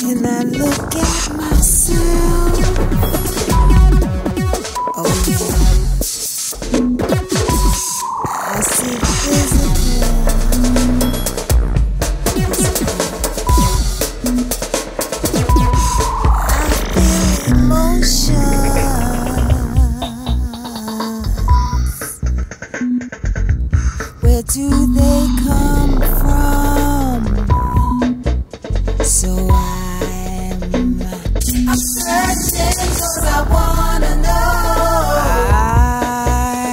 can I look at myself? Oh yeah, I see physical, I feel emotion. Where do they come from? So I'm searching 'cause I wanna know.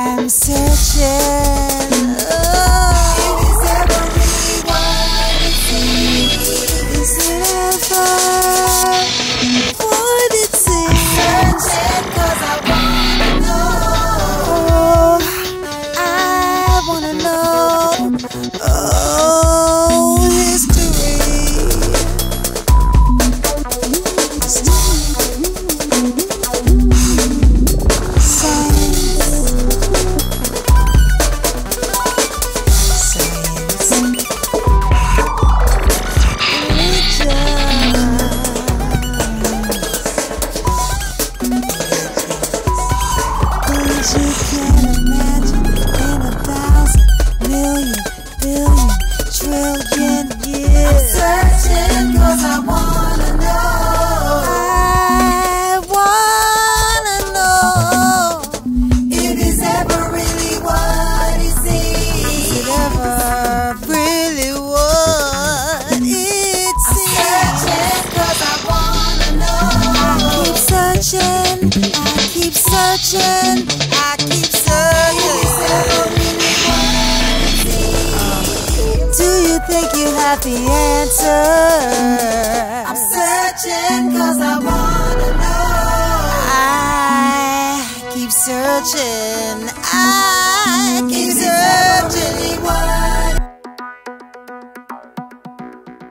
I'm searching. Oh. Is it ever really what it seems? Is it ever what it seems? I'm searching 'cause I wanna know. Oh, I wanna know. Oh, history. Science, religions, things you can't imagine in 1,000 million. Billion, trillion years. I'm searching 'cause I wanna know. I wanna know if it's ever really what it seems. Is it ever really what it seems? I'm searching 'cause I wanna know. I keep searching, I keep searching, I keep searching. Think you have the answer? I'm searching 'cause I wanna know. I keep searching. I